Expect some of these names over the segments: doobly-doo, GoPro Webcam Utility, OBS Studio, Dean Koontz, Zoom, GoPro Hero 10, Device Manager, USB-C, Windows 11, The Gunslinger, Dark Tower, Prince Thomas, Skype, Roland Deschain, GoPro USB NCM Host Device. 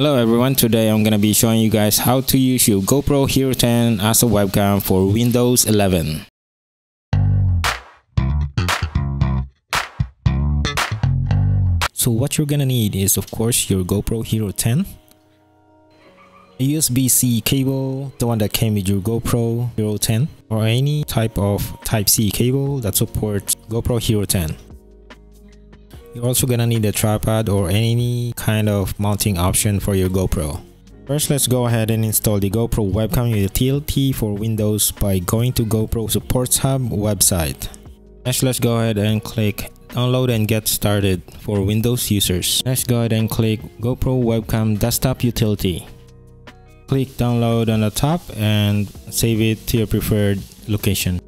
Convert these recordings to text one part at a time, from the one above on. Hello everyone, today I'm going to be showing you guys how to use your GoPro Hero 10 as a webcam for Windows 11. So what you're going to need is of course your GoPro Hero 10, a USB-C cable, the one that came with your GoPro Hero 10, or any type of Type-C cable that supports GoPro Hero 10. You're also gonna need a tripod or any kind of mounting option for your GoPro. First, let's go ahead and install the GoPro Webcam Utility for Windows by going to GoPro Supports Hub website. Next, let's go ahead and click Download and Get Started for Windows users. Next, go ahead and click GoPro Webcam Desktop Utility. Click Download on the top and save it to your preferred location.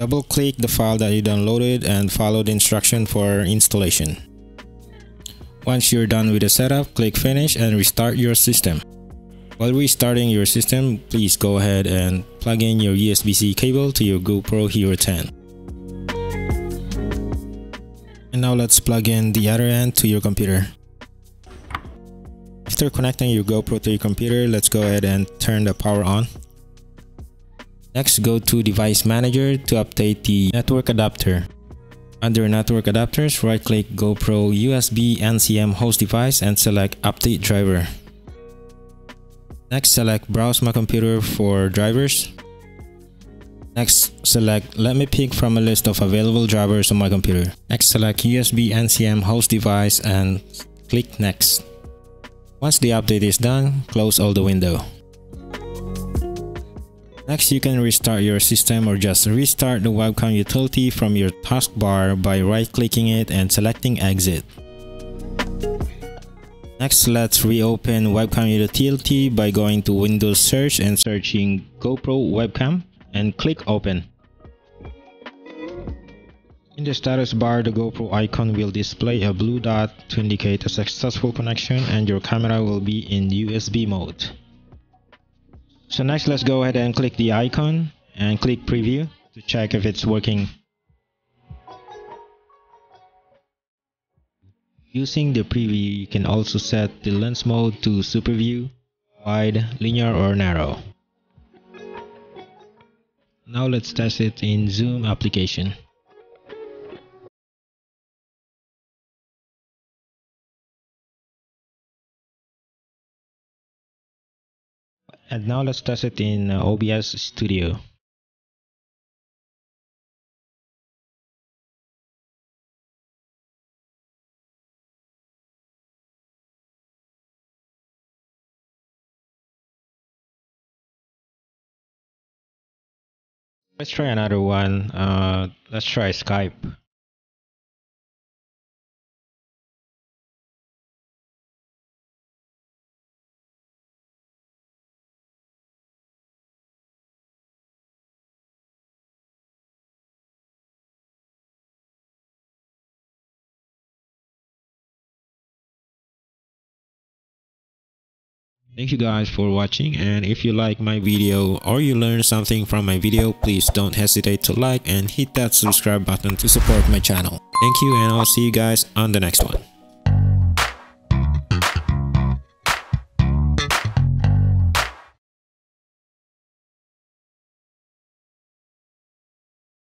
Double click the file that you downloaded and follow the instruction for installation. Once you're done with the setup, click finish and restart your system. While restarting your system, please go ahead and plug in your USB-C cable to your GoPro Hero 10. And now let's plug in the other end to your computer. After connecting your GoPro to your computer, let's go ahead and turn the power on. Next, go to Device Manager to update the network adapter. Under Network Adapters, right-click GoPro USB NCM Host Device and select Update Driver. Next, select Browse My Computer for drivers. Next, select Let Me Pick from a list of available drivers on my computer. Next, select USB NCM Host Device and click Next. Once the update is done, close all the window. Next, you can restart your system or just restart the webcam utility from your taskbar by right-clicking it and selecting Exit. Next, let's reopen webcam utility by going to Windows Search and searching GoPro Webcam and click Open. In the status bar, the GoPro icon will display a blue dot to indicate a successful connection and your camera will be in USB mode. So next, let's go ahead and click the icon and click preview to check if it's working. Using the preview, you can also set the lens mode to super view, wide, linear or narrow. Now let's test it in Zoom application. And now let's test it in OBS Studio. Let's try another one. Let's try Skype. Thank you guys for watching, and if you like my video or you learned something from my video, please don't hesitate to like and hit that subscribe button to support my channel. Thank you, and I'll see you guys on the next one.